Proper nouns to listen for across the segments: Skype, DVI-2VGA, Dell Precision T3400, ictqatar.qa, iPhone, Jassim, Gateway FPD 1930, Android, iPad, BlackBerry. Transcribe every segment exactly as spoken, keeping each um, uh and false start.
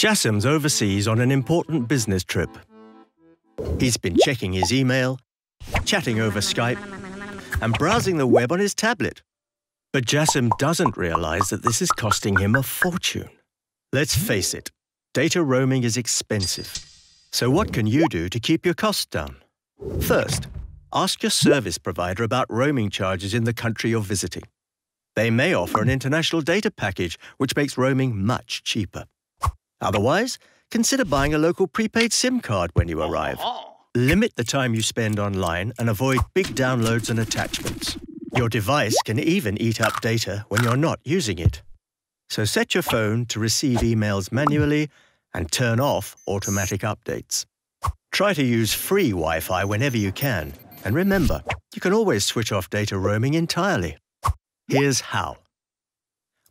Jassim's overseas on an important business trip. He's been checking his email, chatting over Skype, and browsing the web on his tablet. But Jassim doesn't realise that this is costing him a fortune. Let's face it, data roaming is expensive. So what can you do to keep your costs down? First, ask your service provider about roaming charges in the country you're visiting. They may offer an international data package, which makes roaming much cheaper. Otherwise, consider buying a local prepaid SIM card when you arrive. Limit the time you spend online and avoid big downloads and attachments. Your device can even eat up data when you're not using it. So set your phone to receive emails manually and turn off automatic updates. Try to use free Wi-Fi whenever you can. And remember, you can always switch off data roaming entirely. Here's how.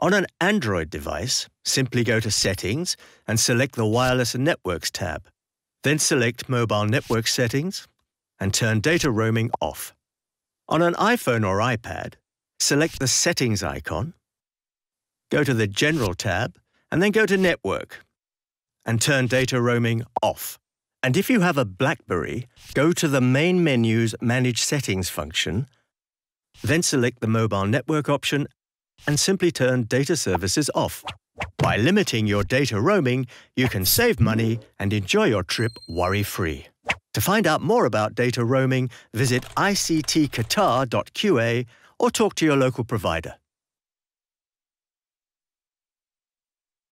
On an Android device, simply go to Settings and select the Wireless and Networks tab. Then select Mobile Network Settings and turn data roaming off. On an iPhone or iPad, select the Settings icon, go to the General tab and then go to Network and turn data roaming off. And if you have a BlackBerry, go to the main menu's Manage Settings function, then select the Mobile Network option and simply turn data services off. By limiting your data roaming, you can save money and enjoy your trip worry-free. To find out more about data roaming, visit i c t qatar dot q a or talk to your local provider.